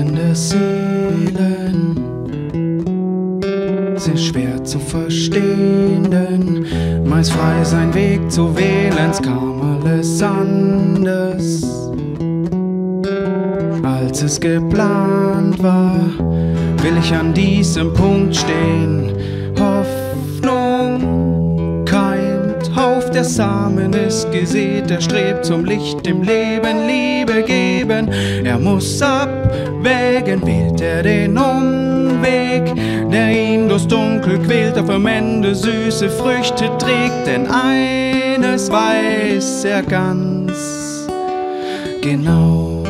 in der Seelen sind schwer zu verstehen, denn meist frei sein Weg zu wählen, es kam alles anders, als es geplant war. Will ich an diesem Punkt stehen? Hoffnung keimt auf, der Samen ist gesät, er strebt zum Licht, dem Leben Liebe geben. Er muss abwägen, wählt er den Umweg, der ihn durchs Dunkel quält, auf am Ende süße Früchte trägt. Denn eines weiß er ganz genau: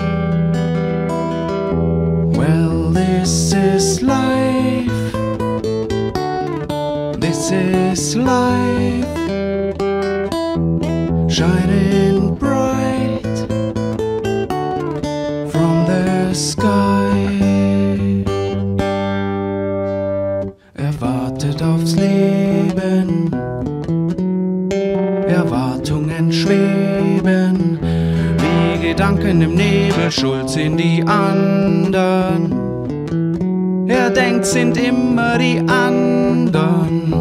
Well, this is life. This is life, shining bright from the sky. Er wartet aufs Leben, Erwartungen schweben wie Gedanken im Nebel, schuld sind die anderen. Er denkt, sind immer die anderen,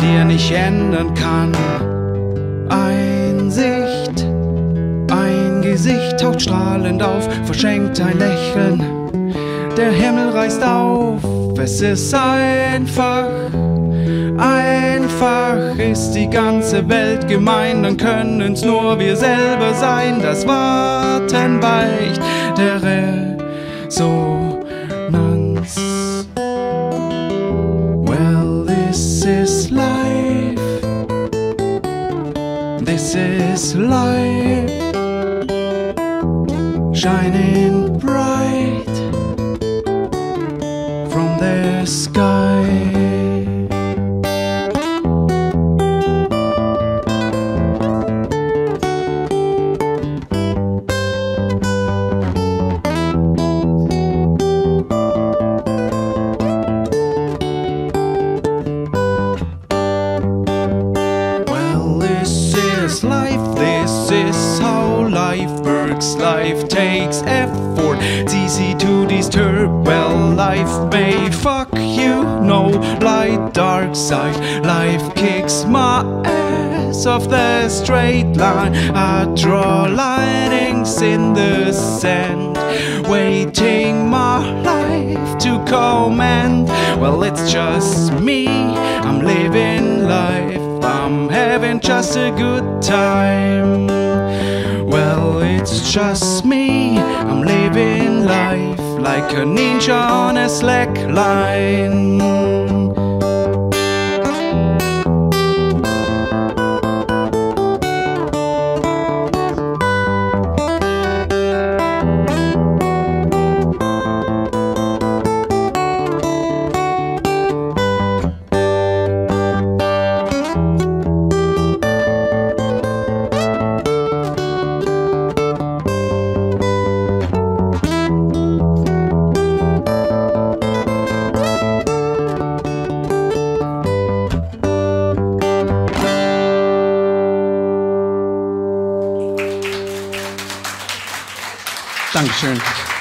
die er nicht ändern kann. Einsicht, ein Gesicht taucht strahlend auf, verschenkt ein Lächeln. Der Himmel reißt auf, es ist einfach. Einfach ist die ganze Welt gemein, dann können's nur wir selber sein. Das Warten weicht der Resonanz. This is life, this is life, shining bright from the sky. Life, this is how life works. Life takes effort, it's easy to disturb. Well, life may fuck you, no light, dark side. Life kicks my ass off the straight line. I draw lightings in the sand, waiting my life to command. Well, it's just me, I'm living life, I'm having just a good time. Well, it's just me, I'm living life like a ninja on a slack line. Dankeschön.